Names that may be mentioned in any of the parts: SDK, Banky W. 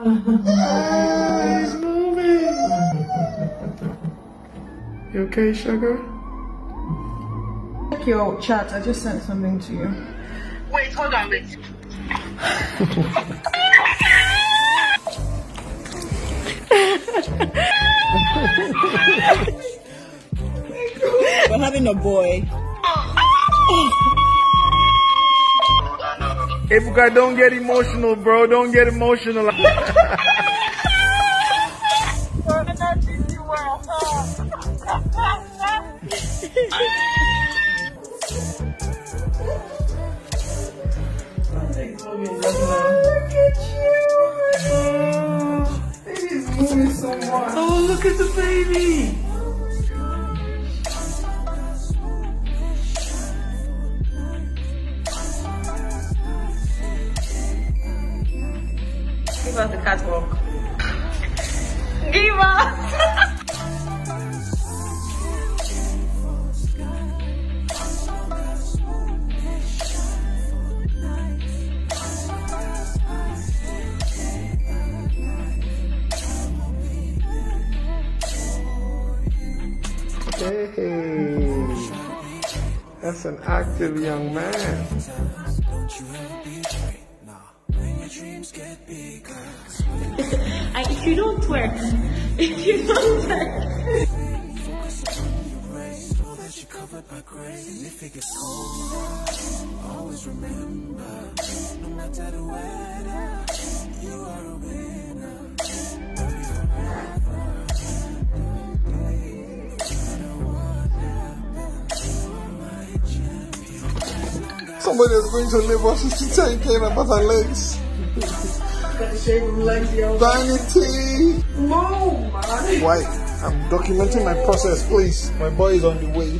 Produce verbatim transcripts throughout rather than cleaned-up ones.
It's moving. You okay, sugar? Check your chat. I just sent something to you. Wait, hold on, wait. We're having a boy. Hey, Buka, don't get emotional, bro. Don't get emotional. Oh, look at the baby! Give us the catwalk. Give us! Hey, that's an active young man. I, if you don't twerk, if you don't twerk. Somebody is going to live off sixty-ten K about her legs. That shape of legs, yo. Vanity! No, man. Why? I'm documenting my process, please. My boy is on the way.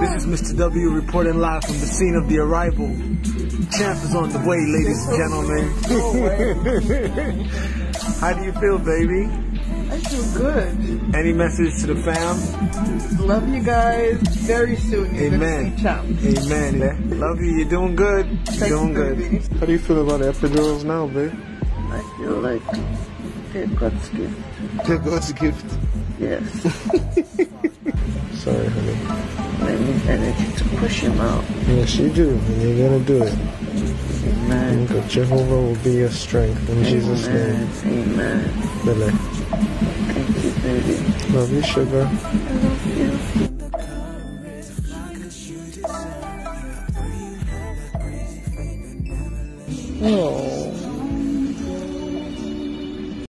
This is Mister W reporting live from the scene of the arrival. Champ is on the way, ladies and gentlemen. How do you feel, baby? I feel good. Any message to the fam? Love you guys. Very soon. You're Amen. Gonna see Champ. Amen. Yeah. Love you. You're doing good. You're doing good. Baby. How do you feel about epidurals now, babe? I feel like they're God's gift. They're God's gift? Yes. Sorry, honey. I need energy to push him out. Yes, you do. And you're going to do it. Amen. And Jehovah will be your strength. In Amen. Jesus' name. Amen. Billy. Thank you, baby. Love you, sugar. I love you. Oh.